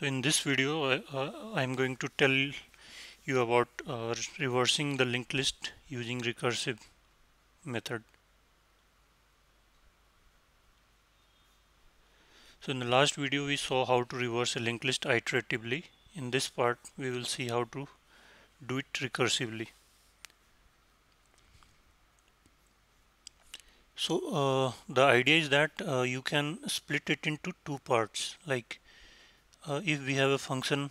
So in this video, I'm going to tell you about reversing the linked list using recursive method. So in the last video, we saw how to reverse a linked list iteratively. In this part, we will see how to do it recursively. So the idea is that you can split it into two parts. Like if we have a function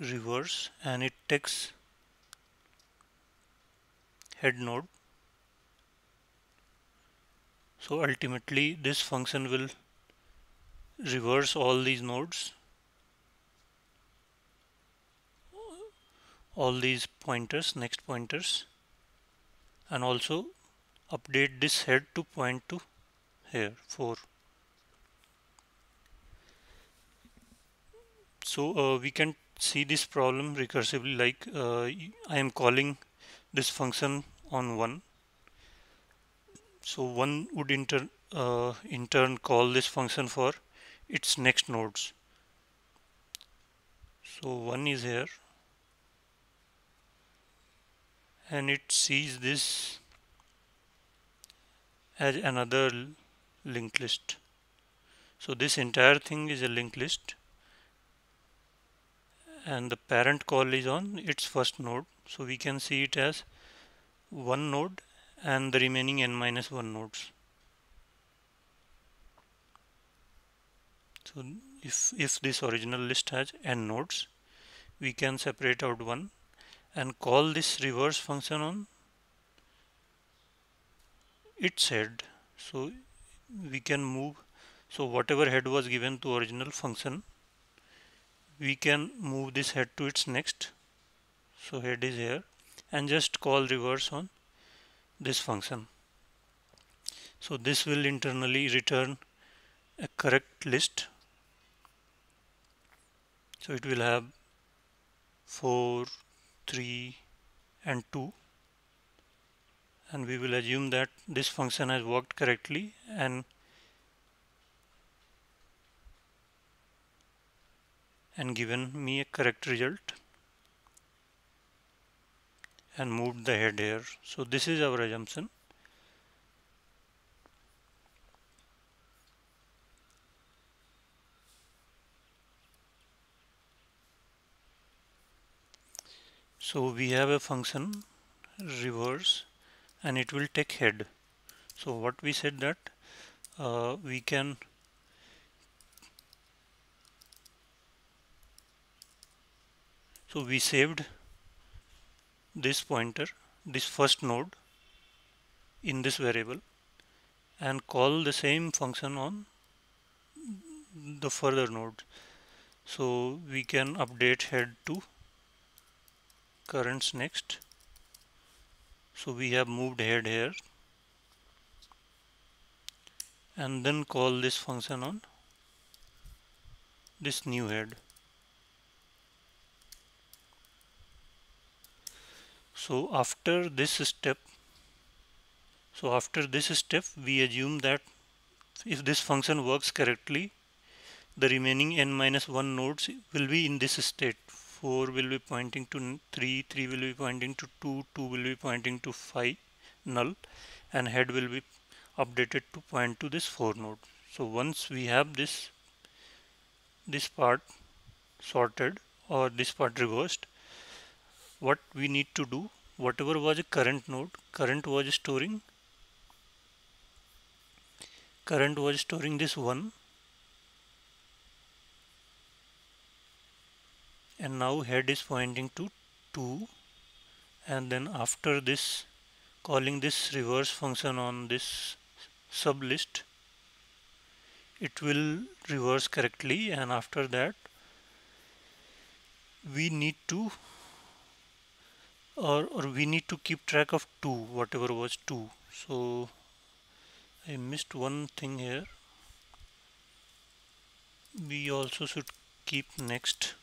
reverse and it takes head node, so ultimately this function will reverse all these nodes, all these pointers, next pointers, and also update this head to point to here 4. So we can see this problem recursively. Like I am calling this function on 1, so 1 would in turn call this function for its next nodes. So 1 is here and it sees this as another linked list. So this entire thing is a linked list and the parent call is on its first node. So we can see it as one node and the remaining n-1 nodes. So if this original list has n nodes, we can separate out one and call this reverse function on its head. So we can move, so whatever head was given to original function, we can move this head to its next. So head is here and just call reverse on this function. So this will internally return a correct list. So it will have 4, 3, and 2, and we will assume that this function has worked correctly and given me a correct result and moved the head here. So this is our assumption. So we have a function reverse and it will take head. So what we said that we can we saved this pointer, this first node, in this variable and call the same function on the further node. So we can update head to currents next. So we have moved head here and then call this function on this new head. So after this step, we assume that if this function works correctly, the remaining n-1 nodes will be in this state. 4 will be pointing to 3, 3 will be pointing to 2, 2 will be pointing to 5, null, and head will be updated to point to this 4 node. So once we have this part sorted, or this part reversed, what we need to do, whatever was a current node, current was storing this 1, and now head is pointing to 2, and then after this, calling this reverse function on this sub list, it will reverse correctly, and after that we need to keep track of 2, whatever was 2. So I missed one thing here. We also should keep next.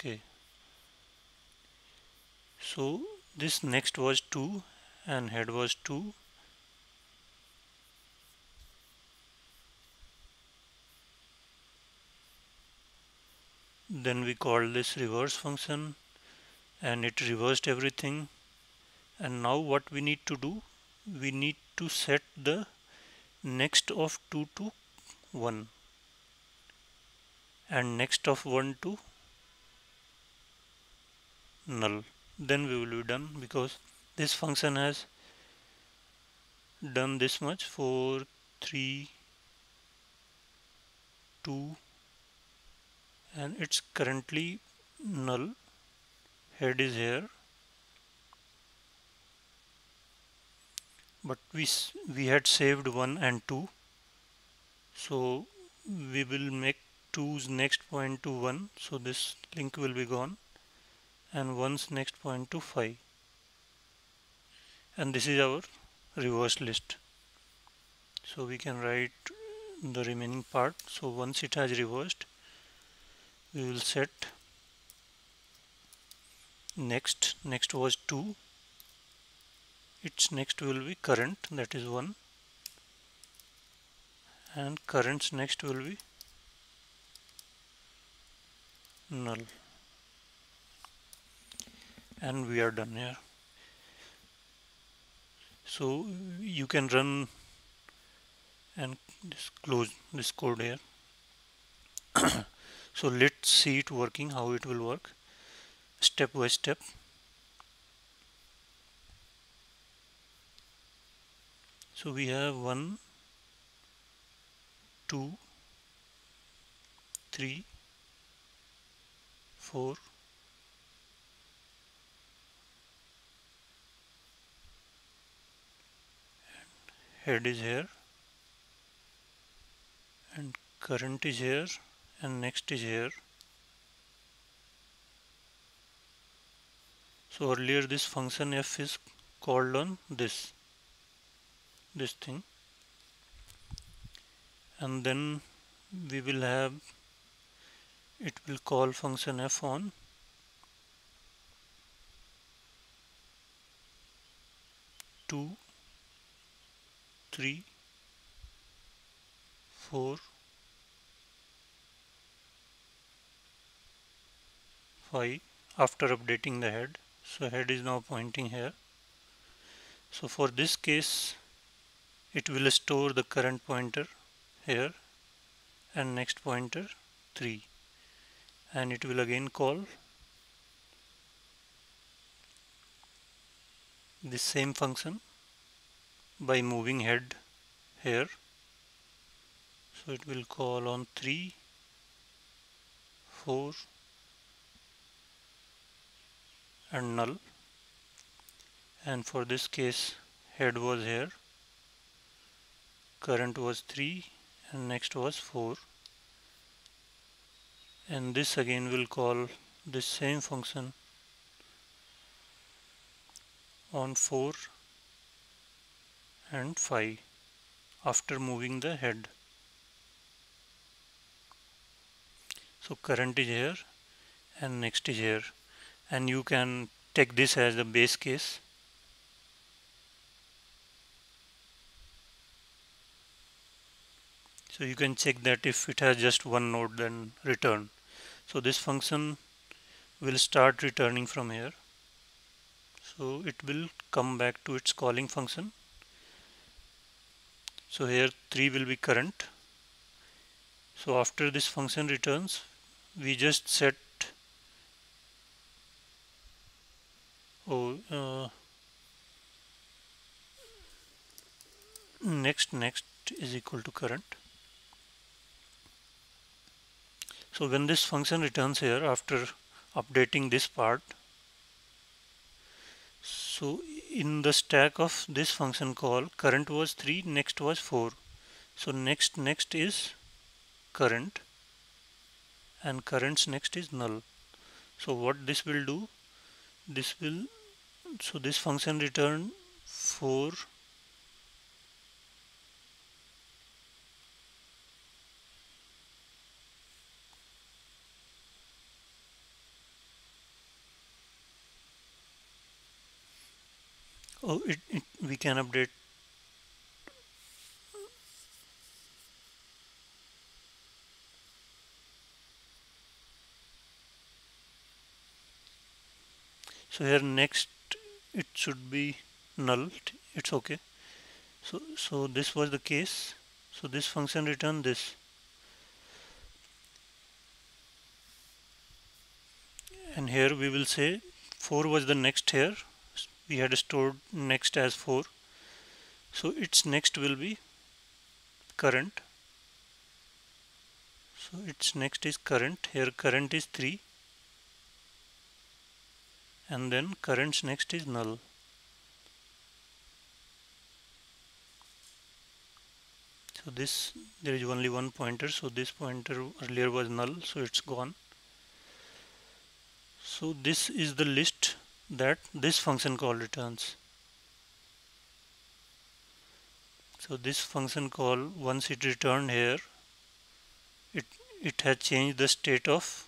Okay. So this next was 2 and head was 2 Then we call this reverse function and it reversed everything. And now what we need to do, we need to set the next of 2 to 1 and next of 1 to null. Then we will be done, because this function has done this much: 4, 3, 2, and it's currently null. Head is here, but we had saved 1 and 2, so we will make 2's next point to 1, so this link will be gone, and 1's next point to 5, and this is our reverse list. So we can write the remaining part. So once it has reversed, we will set next. Next was 2, its next will be current, that is 1, and current's next will be null, and we are done here. So you can run and just close this code here. So let's see it working, how it will work step by step. So we have 1, 2, 3, 4. Head is here and current is here and next is here. So earlier this function f is called on this thing, and then we will have, it will call function f on two, 3, 4, 5 after updating the head. So head is now pointing here. So for this case, it will store the current pointer here and next pointer 3, and it will again call this same function by moving head here. So it will call on 3, 4 and null, and for this case head was here, current was 3 and next was 4, and this again will call this same function on 4 and 5 after moving the head. So current is here and next is here, and you can take this as the base case. So you can check that if it has just one node, then return. So this function will start returning from here. So it will come back to its calling function. So here 3 will be current. So after this function returns, we just set next is equal to current. So when this function returns here after updating this part, so in the stack of this function call, current was 3, next was 4. So next is current, and current's next is null. So what this will do, this will, so this function return 4 we can update. So here next it should be null. It's okay. So this was the case. So this function returned this, and here we will say 4 was the next. Here we had stored next as 4, so its next will be current. So its next is current. Here current is 3, and then current's next is null. So this, there is only one pointer, so this pointer earlier was null, so it's gone. So this is the list that this function call returns. So this function call, once it returned here, it has changed the state of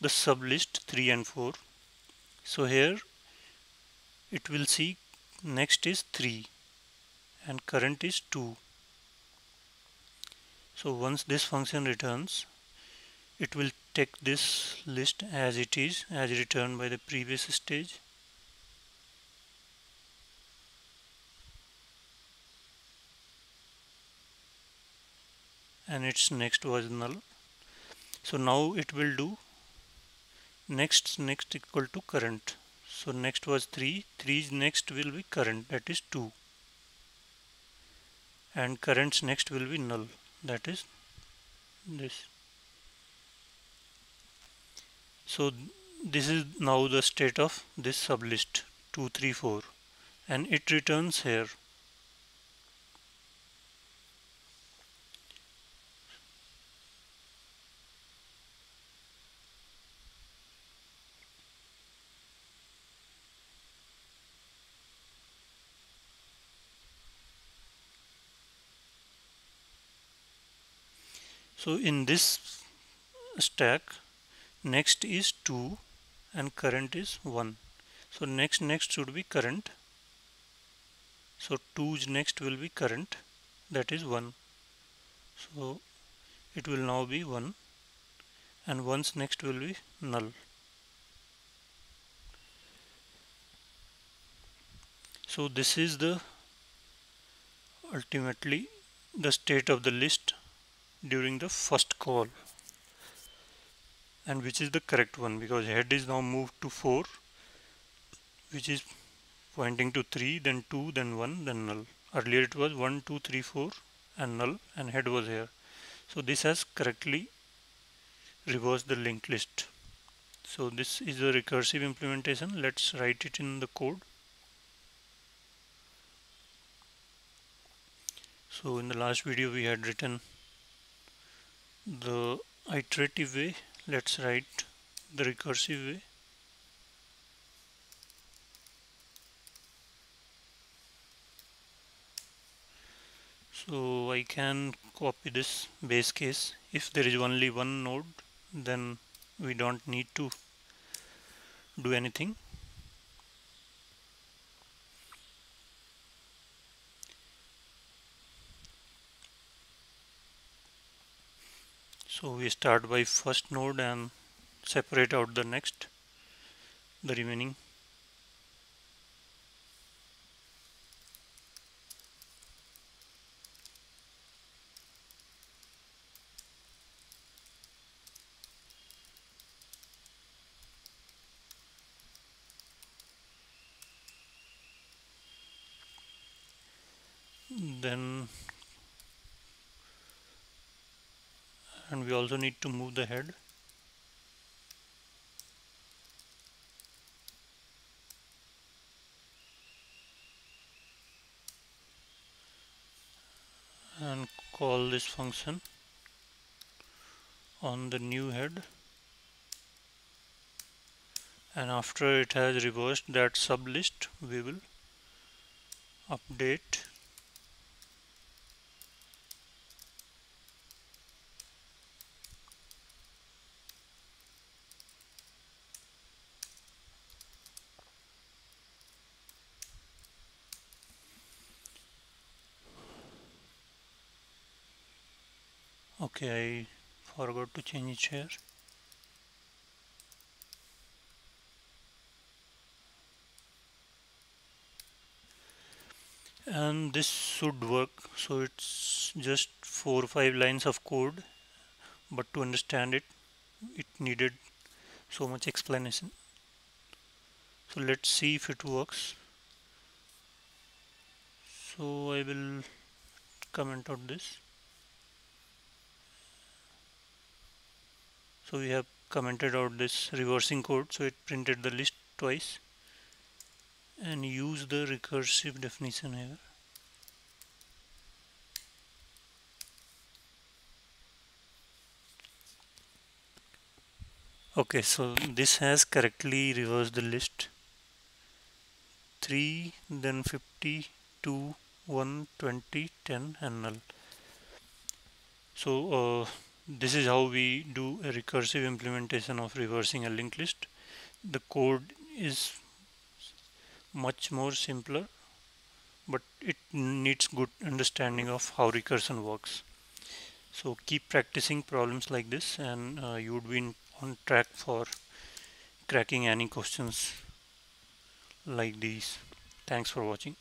the sub list 3 and 4. So here it will see next is 3 and current is 2. So once this function returns, it will take this list as it is, as returned by the previous stage. And its next was null. So now it will do next equal to current. So next was 3, 3's next will be current, that is 2. And current's next will be null, that is this. So this is now the state of this sublist 2, 3, 4, and it returns here. So in this stack, next is 2 and current is 1. So next should be current. So 2's next will be current, that is 1. So it will now be 1, and 1's next will be null. So this is the ultimately the state of the list during the first call, and which is the correct one, because head is now moved to 4, which is pointing to 3, then 2, then 1, then null. Earlier it was 1, 2, 3, 4 and null, and head was here. So this has correctly reversed the linked list. So this is the recursive implementation. Let's write it in the code. So in the last video we had written the iterative way, let's write the recursive way. So I can copy this base case. If there is only one node, then we don't need to do anything. So we start by first node and separate out the next, the remaining. And we also need to move the head. And call this function on the new head. And after it has reversed that sublist, we will update . Okay, I forgot to change it here. and this should work. So it's just 4 or 5 lines of code, but to understand it needed so much explanation. So let's see if it works. So I will comment out this. So we have commented out this reversing code, so it printed the list twice and use the recursive definition here. Okay, so this has correctly reversed the list. 3, then 50, 2, 1, 20, 10 and null. So this is how we do a recursive implementation of reversing a linked list. The code is much more simpler, but it needs good understanding of how recursion works. So keep practicing problems like this and you would be on track for cracking any questions like these. Thanks for watching.